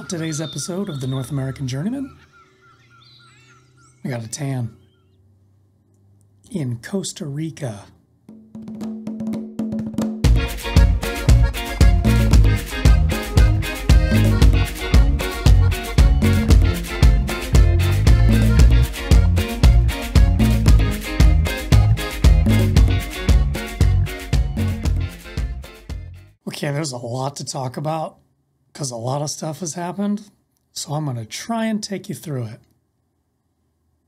On today's episode of the North American Journeyman, I got a tan in Costa Rica. Okay, there's a lot to talk about because a lot of stuff has happened, so I'm going to try and take you through it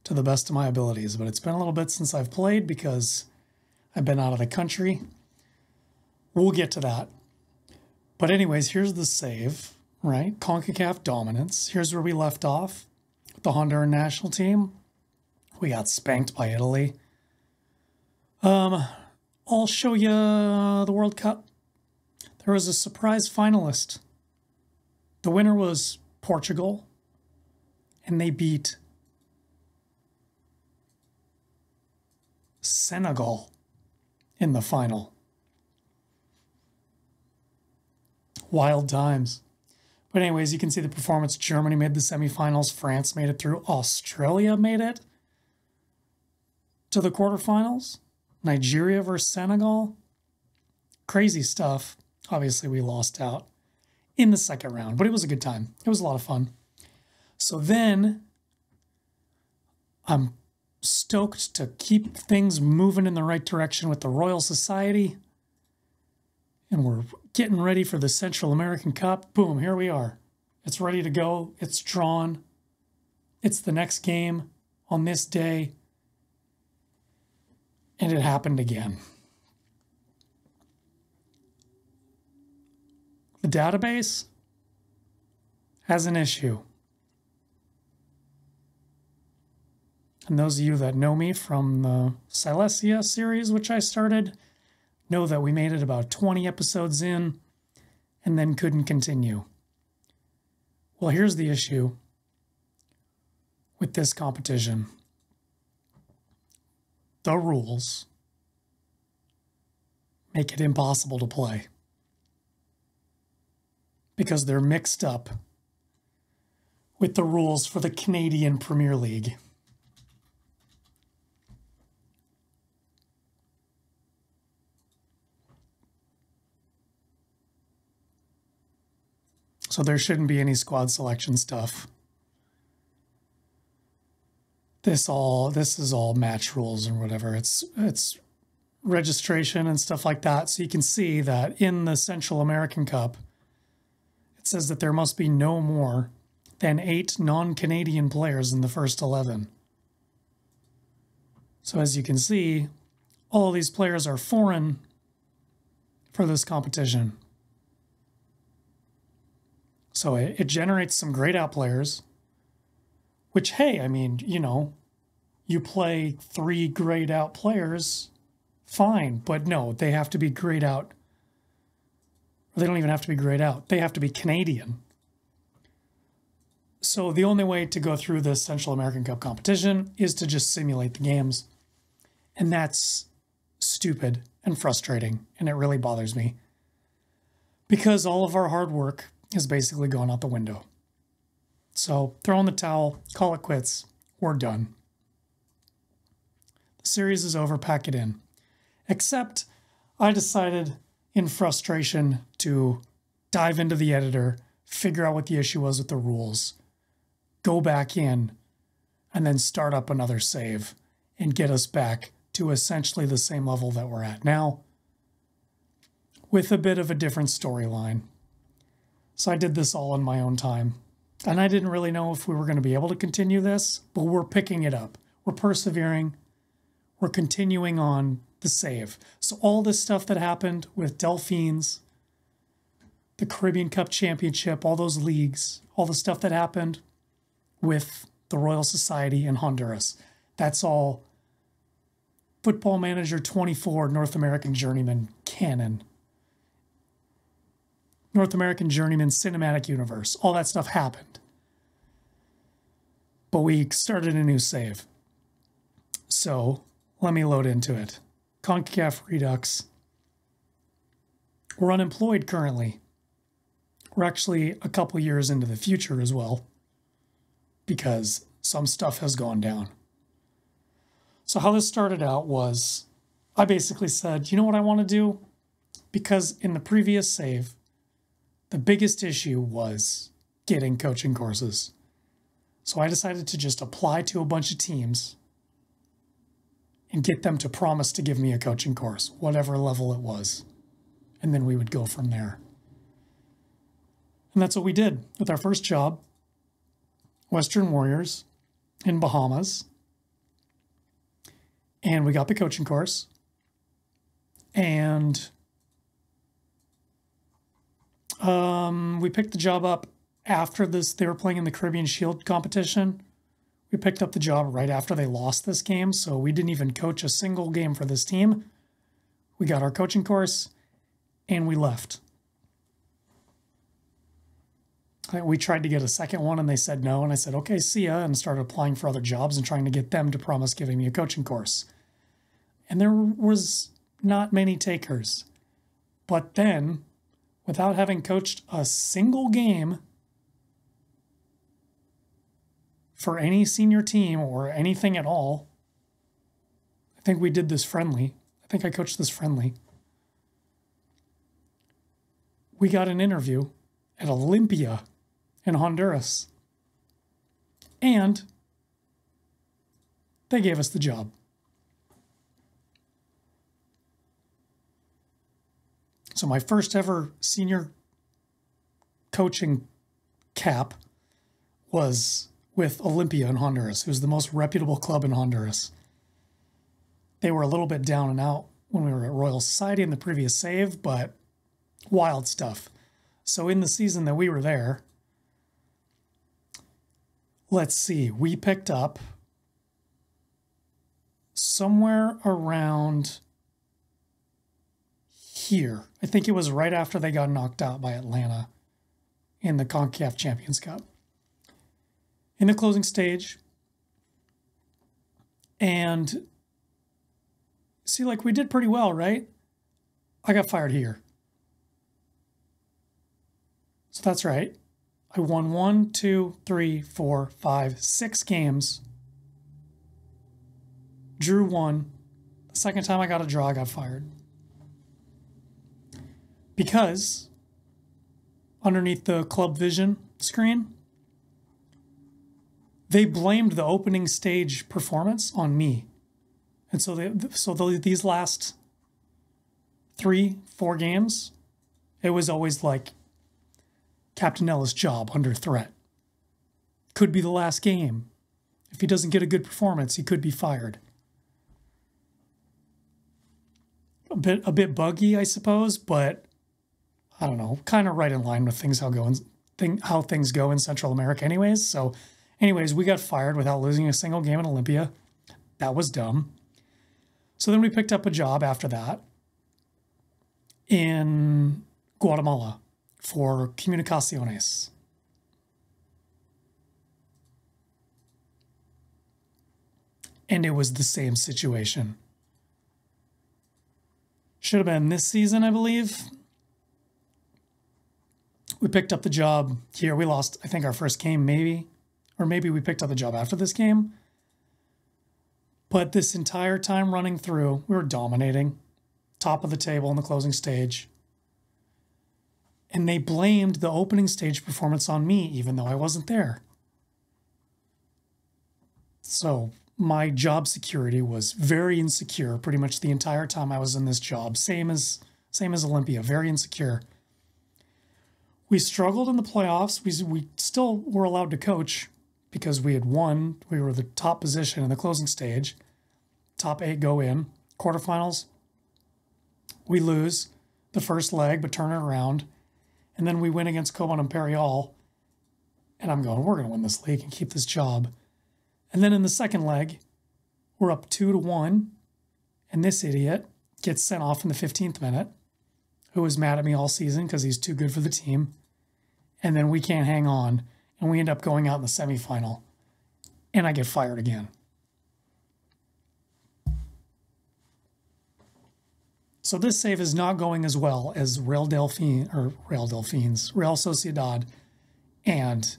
to the best of my abilities. But it's been a little bit since I've played because I've been out of the country. We'll get to that. But anyways, here's the save, right? CONCACAF dominance. Here's where we left off. The Honduran national team. We got spanked by Italy. I'll show you the World Cup. There was a surprise finalist. The winner was Portugal, and they beat Senegal in the final. Wild times. But anyways, you can see the performance. Germany made the semifinals. France made it through. Australia made it to the quarterfinals. Nigeria versus Senegal. Crazy stuff. Obviously, we lost out in the second round, but it was a good time. It was a lot of fun. So then I'm stoked to keep things moving in the right direction with the Royal Society. And we're getting ready for the Central American Cup. Boom, here we are. It's ready to go. It's drawn. It's the next game on this day. And it happened again. The database has an issue. And those of you that know me from the Silesia series, which I started, know that we made it about 20 episodes in and then couldn't continue. Well, here's the issue with this competition. The rules make it impossible to play, because they're mixed up with the rules for the Canadian Premier League. So there shouldn't be any squad selection stuff. This is all match rules and whatever. It's registration and stuff like that. So you can see that in the Central American Cup, it says that there must be no more than 8 non-Canadian players in the first 11. So as you can see, all of these players are foreign for this competition. So it generates some grayed out players, which, hey, I mean, you know, you play 3 grayed out players, fine, but no, they have to be grayed out. They don't even have to be grayed out. They have to be Canadian. So the only way to go through this Central American Cup competition is to just simulate the games. And that's stupid and frustrating. And it really bothers me, because all of our hard work has basically gone out the window. So throw in the towel, call it quits. We're done. The series is over, pack it in. Except I decided, in frustration, to dive into the editor, figure out what the issue was with the rules, go back in, and then start up another save and get us back to essentially the same level that we're at now with a bit of a different storyline. So I did this all in my own time, and I didn't really know if we were going to be able to continue this, but we're picking it up. We're persevering. We're continuing on the save. So all this stuff that happened with Delphines, the Caribbean Cup Championship, all those leagues, all the stuff that happened with the Royal Society in Honduras, that's all Football Manager 24 North American Journeyman canon. North American Journeyman Cinematic Universe. All that stuff happened. But we started a new save. So let me load into it. CONCACAF Redux. We're unemployed currently. We're actually a couple years into the future as well, because some stuff has gone down. So how this started out was I basically said, you know what I want to do? Because in the previous save, the biggest issue was getting coaching courses. So I decided to just apply to a bunch of teams and get them to promise to give me a coaching course, whatever level it was. And then we would go from there. And that's what we did with our first job, Western Warriors in Bahamas. And we got the coaching course. And we picked the job up after this. They were playing in the Caribbean Shield competition. We picked up the job right after they lost this game. So we didn't even coach a single game for this team. We got our coaching course and we left. We tried to get a second one and they said no. And I said, okay, see ya, and started applying for other jobs and trying to get them to promise giving me a coaching course. And there was not many takers. But then, without having coached a single game for any senior team or anything at all, I think we did this friendly. I think I coached this friendly. We got an interview at Olympia in Honduras. And they gave us the job. So my first ever senior coaching cap was with Olympia in Honduras, who's the most reputable club in Honduras. They were a little bit down and out when we were at Royal Society in the previous save, but wild stuff. So in the season that we were there, let's see, we picked up somewhere around here. I think it was right after they got knocked out by Atlanta in the CONCACAF Champions Cup. In the closing stage. And see, like, we did pretty well, right? I got fired here. So that's right. I won 6 games. Drew one. The second time I got a draw, I got fired. Because underneath the club vision screen, they blamed the opening stage performance on me. And so, these last 3-4 games, it was always like, Captain Ellis' job under threat. Could be the last game. If he doesn't get a good performance, he could be fired. A bit buggy, I suppose, but I don't know, kind of right in line with things how things go in Central America anyways. So anyways, we got fired without losing a single game in Olympia. That was dumb. So then we picked up a job after that in Guatemala for Comunicaciones. And it was the same situation. Should have been this season, I believe. We picked up the job here. We lost, I think, our first game, maybe. Or maybe we picked up the job after this game. But this entire time running through, we were dominating. Top of the table in the closing stage. And they blamed the opening stage performance on me, even though I wasn't there. So my job security was very insecure pretty much the entire time I was in this job. Same as Olympia, very insecure. We struggled in the playoffs. We still were allowed to coach because we had won. We were the top position in the closing stage. Top 8 go in. Quarterfinals, we lose the first leg, but turn it around. And then we win against Cobán Imperial, and I'm going, we're going to win this league and keep this job. And then in the second leg, we're up 2-1, and this idiot gets sent off in the 15th minute, who was mad at me all season because he's too good for the team. And then we can't hang on, and we end up going out in the semifinal, and I get fired again. So this save is not going as well as Real Sociedad and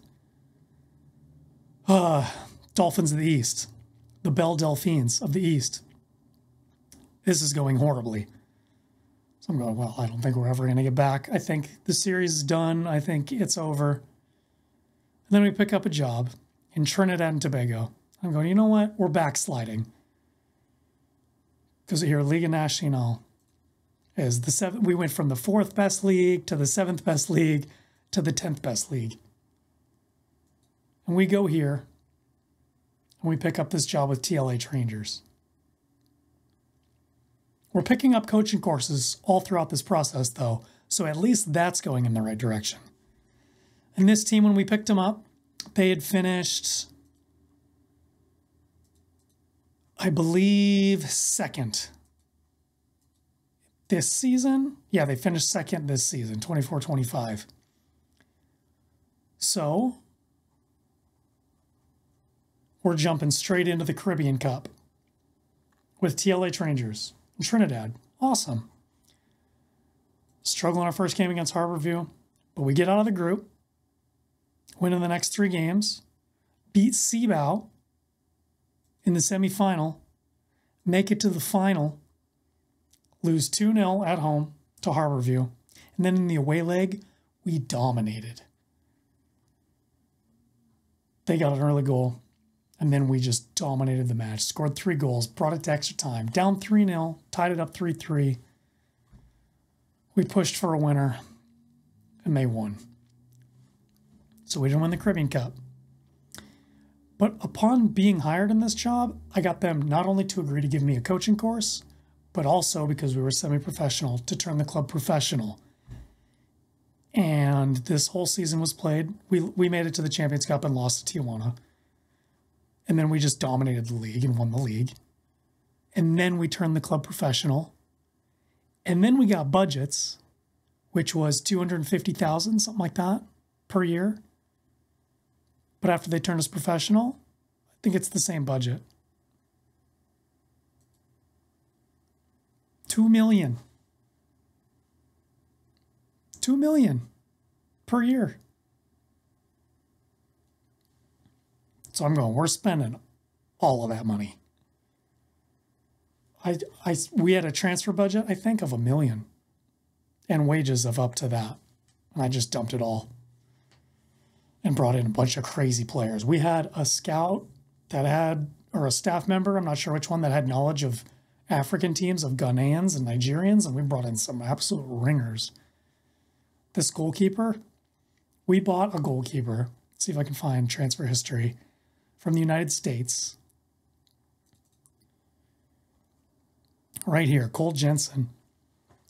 Dolphins of the East, the Bell Delphines of the East. This is going horribly. So I'm going, well, I don't think we're ever going to get back. I think the series is done. I think it's over. And then we pick up a job in Trinidad and Tobago. I'm going, you know what? We're backsliding. Because here, Liga Nacional is the seventh. We went from the 4th best league to the 7th best league to the 10th best league. And we go here and we pick up this job with TLH Rangers. We're picking up coaching courses all throughout this process, though, so at least that's going in the right direction. And this team, when we picked them up, they had finished, I believe, 2nd this season. Yeah, they finished 2nd this season, 24-25. So we're jumping straight into the Caribbean Cup with TLH Rangers. Trinidad. Awesome. Struggling our first game against Harbour View, but we get out of the group, win in the next 3 games, beat Cibao in the semifinal, make it to the final, lose 2-0 at home to Harbour View, and then in the away leg, we dominated. They got an early goal. And then we just dominated the match, scored 3 goals, brought it to extra time, down 3-0, tied it up 3-3. We pushed for a winner, and they won. So we didn't win the Caribbean Cup. But upon being hired in this job, I got them not only to agree to give me a coaching course, but also, because we were semi-professional, to turn the club professional. And this whole season was played. We made it to the Champions Cup and lost to Tijuana. And then we just dominated the league and won the league. And then we turned the club professional. And then we got budgets, which was $250,000, something like that, per year. But after they turned us professional, I think it's the same budget. $2 million. $2 million per year. So I'm going, we're spending all of that money. We had a transfer budget, I think, of $1 million. And wages of up to that. And I just dumped it all. And brought in a bunch of crazy players. We had a scout that had, or a staff member, I'm not sure which one, that had knowledge of African teams, of Ghanaians and Nigerians. And we brought in some absolute ringers. This goalkeeper, we bought a goalkeeper. Let's see if I can find transfer history. From the United States. Right here, Cole Jensen.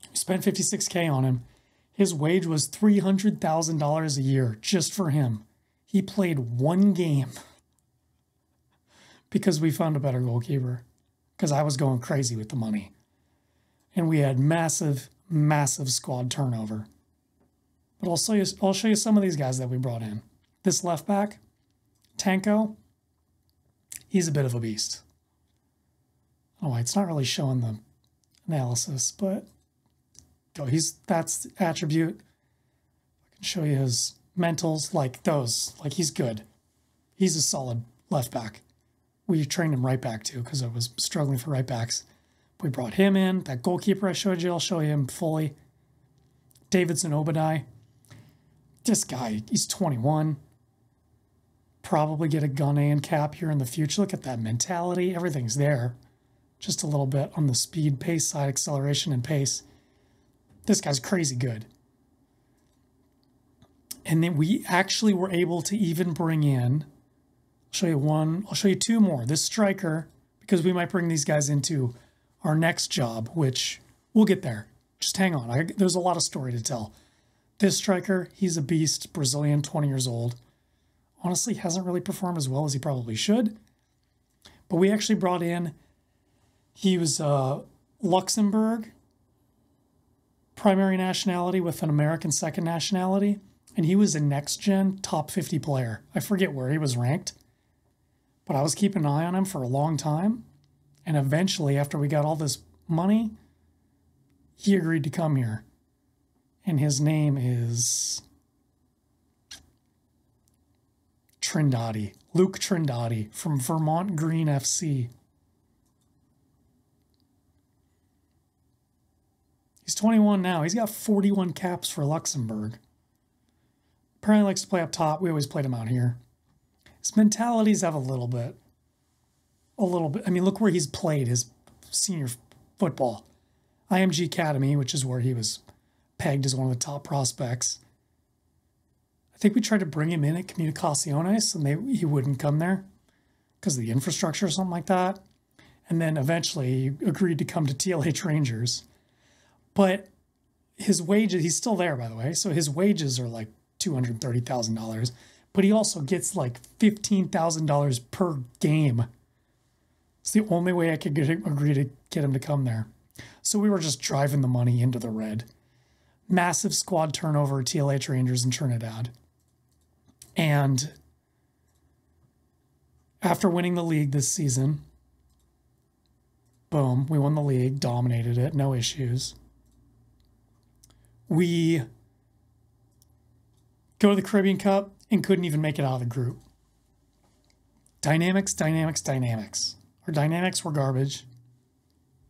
We spent $56K on him. His wage was $300,000 a year just for him. He played 1 game because we found a better goalkeeper, because I was going crazy with the money. And we had massive, massive squad turnover. But I'll show you some of these guys that we brought in. This left back, Tanko. He's a bit of a beast. Oh, it's not really showing the analysis, but oh, that's the attribute. I can show you his mentals, like those. Like, he's good. He's a solid left back. We trained him right back too, because I was struggling for right backs. We brought him in. That goalkeeper I showed you, I'll show you him fully. Davidson Obadai. This guy, he's 21. Probably get a Ghanaian cap here in the future. Look at that mentality. Everything's there. Just a little bit on the speed, pace side, acceleration, and pace. This guy's crazy good. And then we actually were able to even bring in, I'll show you one, I'll show you 2 more. This striker, because we might bring these guys into our next job, which we'll get there. Just hang on. There's a lot of story to tell. This striker, he's a beast, Brazilian, 20 years old. Honestly, hasn't really performed as well as he probably should. But we actually brought in, he was Luxembourg, primary nationality with an American second nationality. And he was a next-gen top 50 player. I forget where he was ranked. But I was keeping an eye on him for a long time. And eventually, after we got all this money, he agreed to come here. And his name is Trindade, Luke Trindade from Vermont Green FC. He's 21 now. He's got 41 caps for Luxembourg. Apparently likes to play up top. We always played him out here. His mentalities have a little bit. I mean, look where he's played his senior football. IMG Academy, which is where he was pegged as one of the top prospects. I think we tried to bring him in at Comunicaciones, and he wouldn't come there because of the infrastructure or something like that. And then eventually he agreed to come to TLH Rangers. But his wages, he's still there, by the way, so his wages are like $230,000. But he also gets like $15,000 per game. It's the only way I could agree to get him to come there. So we were just driving the money into the red. Massive squad turnover at TLH Rangers in Trinidad. And after winning the league this season, boom, we won the league, dominated it, no issues. We go to the Caribbean Cup and couldn't even make it out of the group. Dynamics, dynamics, dynamics. Our dynamics were garbage.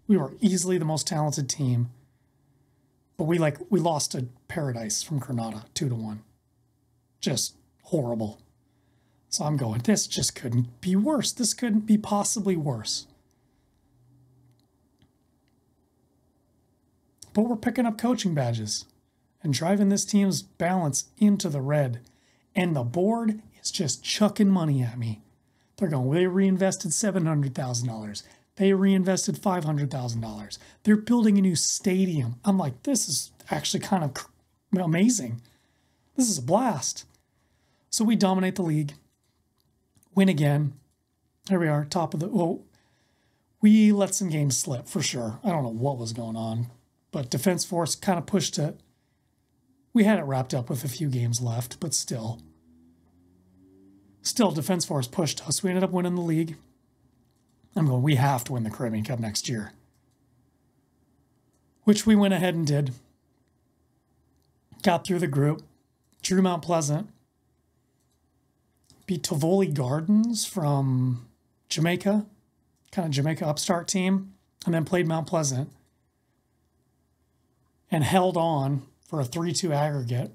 We were easily the most talented team, but we lost to Paradise from Grenada 2-1. Just horrible. So I'm going, this just couldn't be worse. This couldn't be possibly worse. But we're picking up coaching badges and driving this team's balance into the red. And the board is just chucking money at me. They're going, well, they reinvested $700,000. They reinvested $500,000. They're building a new stadium. I'm like, this is actually kind of amazing. This is a blast. So we dominate the league. Win again. There we are, top of the... Oh, we let some games slip for sure. I don't know what was going on, but Defense Force kind of pushed it. We had it wrapped up with a few games left, but still. Still, Defense Force pushed us. We ended up winning the league. I'm going, we have to win the Caribbean Cup next year. Which we went ahead and did. Got through the group. Drew Mount Pleasant. Beat Tivoli Gardens from Jamaica. Kind of Jamaica upstart team. And then played Mount Pleasant. And held on for a 3-2 aggregate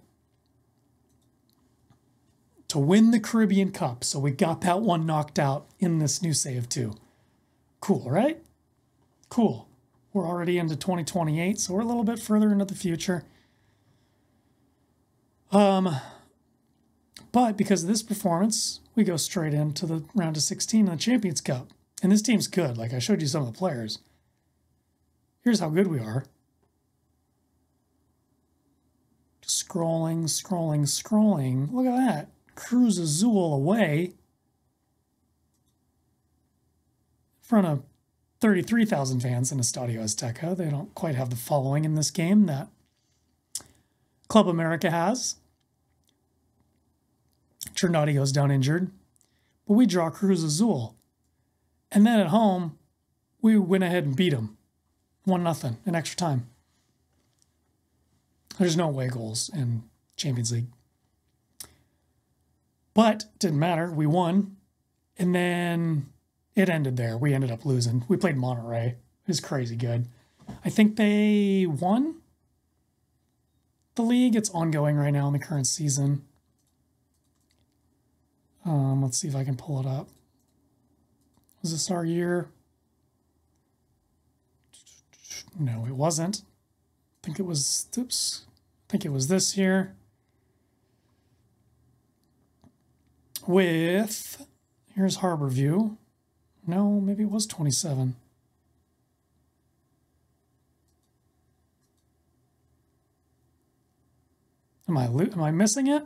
to win the Caribbean Cup. So we got that one knocked out in this new save too. Cool, right? Cool. We're already into 2028, so we're a little bit further into the future. But because of this performance, we go straight into the round of 16 in the Champions Cup. And this team's good. Like I showed you some of the players. Here's how good we are. Scrolling, scrolling, scrolling. Look at that. Cruz Azul away. In front of 33,000 fans in Estadio Azteca. They don't quite have the following in this game that Club America has. Trinidad goes down injured. But we draw Cruz Azul. And then at home, we went ahead and beat them. 1-0 in extra time. There's no away goals in Champions League. But didn't matter. We won. And then... it ended there. We ended up losing. We played Monterrey. It was crazy good. I think they won the league. It's ongoing right now in the current season. Let's see if I can pull it up. Was this our year? No, it wasn't. I think it was, oops. I think it was this year. With, here's Harbour View. No, maybe it was 27. Am I missing it?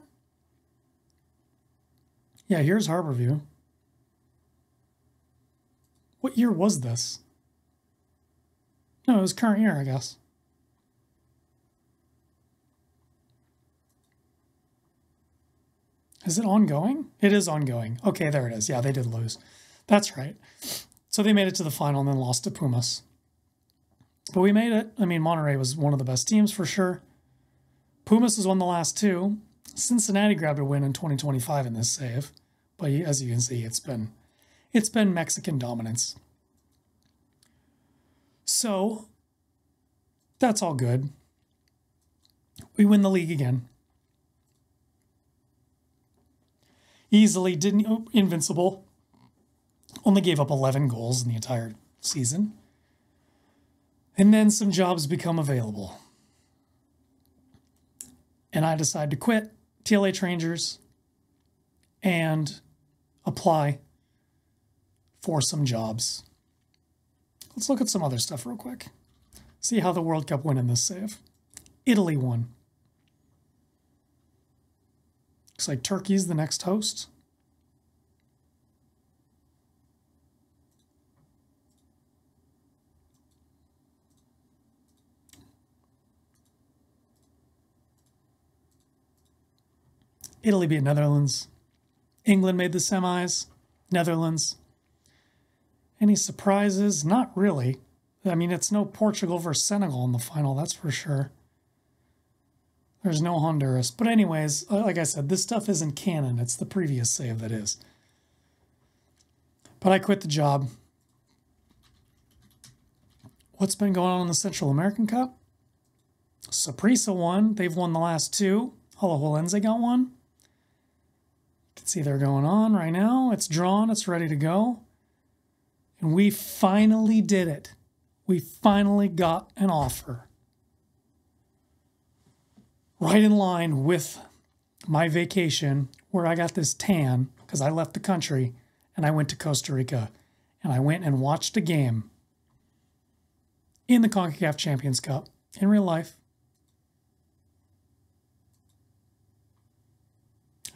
Yeah, here's Harbour View. What year was this? No, it was current year, I guess. Is it ongoing? It is ongoing. Okay, there it is. Yeah, they did lose. That's right. So they made it to the final and then lost to Pumas. But we made it. I mean, Monterrey was one of the best teams for sure. Pumas has won the last two. Cincinnati grabbed a win in 2025 in this save. But as you can see, it's been Mexican dominance. So that's all good. We win the league again. Easily didn't, invincible. Only gave up 11 goals in the entire season. And then some jobs become available. And I decide to quit TLH Rangers and apply for some jobs. Let's look at some other stuff real quick. See how the World Cup went in this save. Italy won. Looks like Turkey's the next host. Italy beat Netherlands. England made the semis. Netherlands. Any surprises? Not really. I mean, it's no Portugal versus Senegal in the final, that's for sure. There's no Honduras. But anyways, like I said, this stuff isn't canon. It's the previous save that is. But I quit the job. What's been going on in the Central American Cup? Saprissa won. They've won the last two. Alajuelense got one. You can see they're going on right now. It's drawn. It's ready to go. And we finally did it. We finally got an offer. Right in line with my vacation where I got this tan because I left the country and I went to Costa Rica and I went and watched a game in the CONCACAF Champions Cup in real life.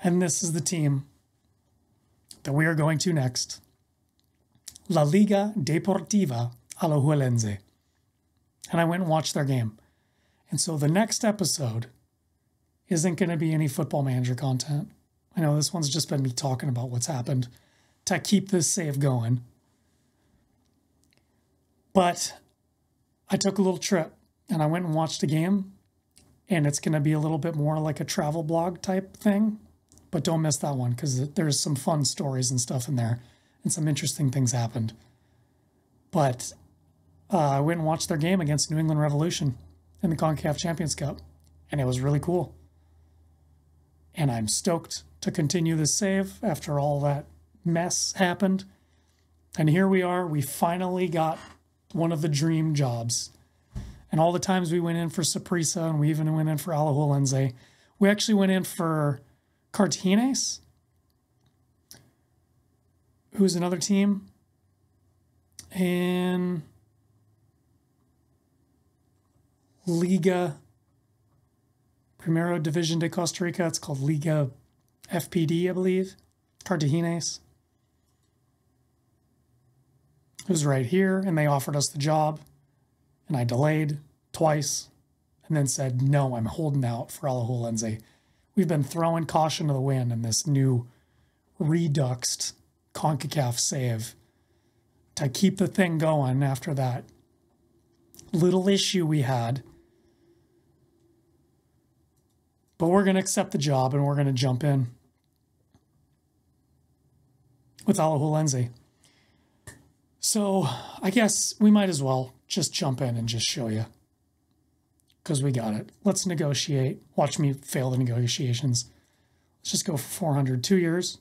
And this is the team that we are going to next. La Liga Deportiva Alajuelense. And I went and watched their game. And so the next episode isn't going to be any Football Manager content. I know this one's just been me talking about what's happened to keep this save going. But I took a little trip and I went and watched a game. And it's going to be a little bit more like a travel blog type thing. But don't miss that one because there's some fun stories and stuff in there. And some interesting things happened. But I went and watched their game against New England Revolution in the CONCACAF Champions Cup. And it was really cool. And I'm stoked to continue this save after all that mess happened. And here we are. We finally got one of the dream jobs. And all the times we went in for Saprissa and we even went in for Alajuelense. We actually went in for Cartagines. Who's another team? In Liga Primero Division de Costa Rica. It's called Liga FPD, I believe. Cartagines. It was right here, and they offered us the job. And I delayed twice, and then said, no, I'm holding out for Alajuelense. We've been throwing caution to the wind in this new reduxed CONCACAF save to keep the thing going after that little issue we had. But we're going to accept the job and we're going to jump in with Alajuelense. So I guess we might as well just jump in and just show you because we got it. Let's negotiate. Watch me fail the negotiations. Let's just go for 400, 2 years.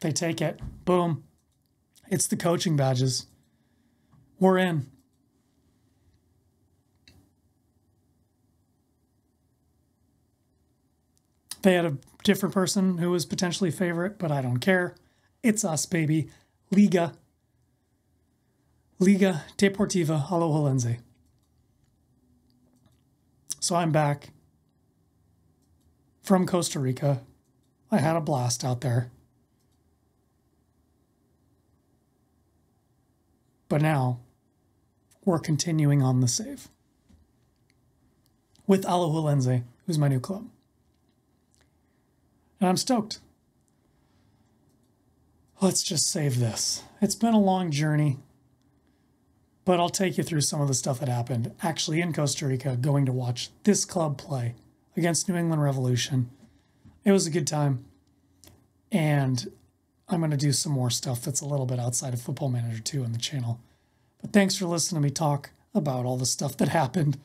They take it. Boom. It's the coaching badges. We're in. They had a different person who was potentially favorite, but I don't care. It's us, baby. Liga Deportiva Alajuelense. So I'm back from Costa Rica. I had a blast out there. But now, we're continuing on the save with Alajuelense, who's my new club. And I'm stoked. Let's just save this. It's been a long journey. but I'll take you through some of the stuff that happened actually in Costa Rica going to watch this club play against New England Revolution. It was a good time, and I'm going to do some more stuff that's a little bit outside of Football Manager 2 on the channel. But thanks for listening to me talk about all the stuff that happened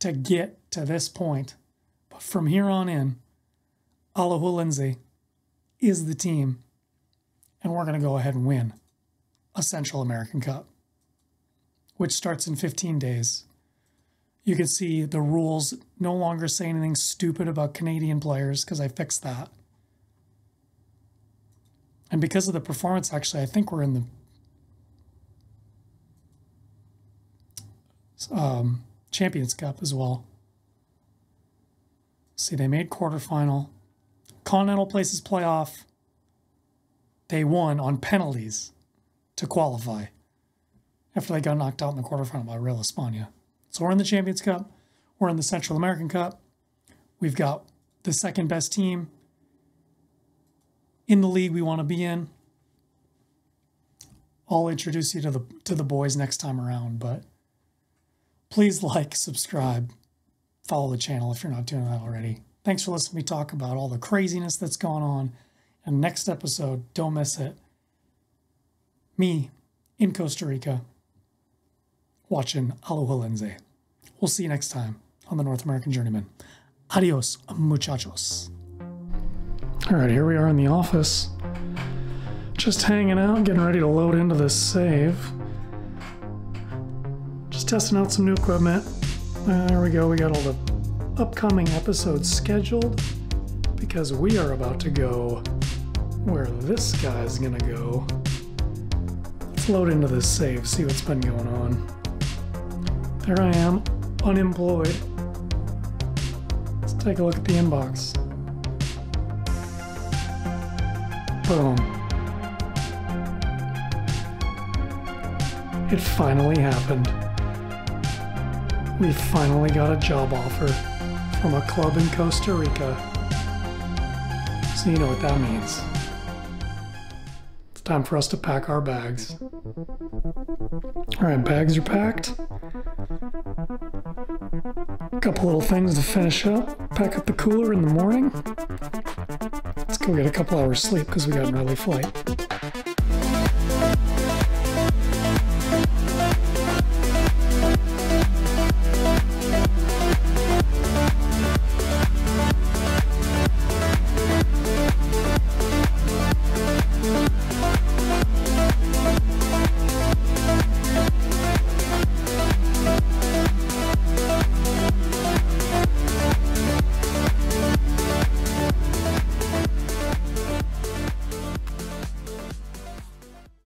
to get to this point. But from here on in, Alajuelense is the team, and we're going to go ahead and win a Central American Cup, which starts in 15 days. You can see the rules no longer say anything stupid about Canadian players because I fixed that. And because of the performance, actually, I think we're in the Champions Cup as well. See, they made quarterfinal. Continental places playoff. They won on penalties to qualify after they got knocked out in the quarterfinal by Real España. So we're in the Champions Cup. We're in the Central American Cup. We've got the second best team in the league we want to be in. I'll introduce you to the boys next time around, but please like, subscribe, follow the channel if you're not doing that already. Thanks for listening to me talk about all the craziness that's gone on. And next episode, don't miss it. Me in Costa Rica watching Alajuelense. We'll see you next time on the North American Journeyman. Adios, muchachos. All right, here we are in the office. Just hanging out, getting ready to load into this save. Just testing out some new equipment. There we go, we got all the upcoming episodes scheduled because we are about to go where this guy's gonna go. Let's load into this save, see what's been going on. There I am, unemployed. Let's take a look at the inbox. Boom. It finally happened. We finally got a job offer from a club in Costa Rica. So you know what that means. It's time for us to pack our bags. Alright, bags are packed. A couple little things to finish up. Pack up the cooler in the morning. Let's go get a couple hours sleep because we got an early flight.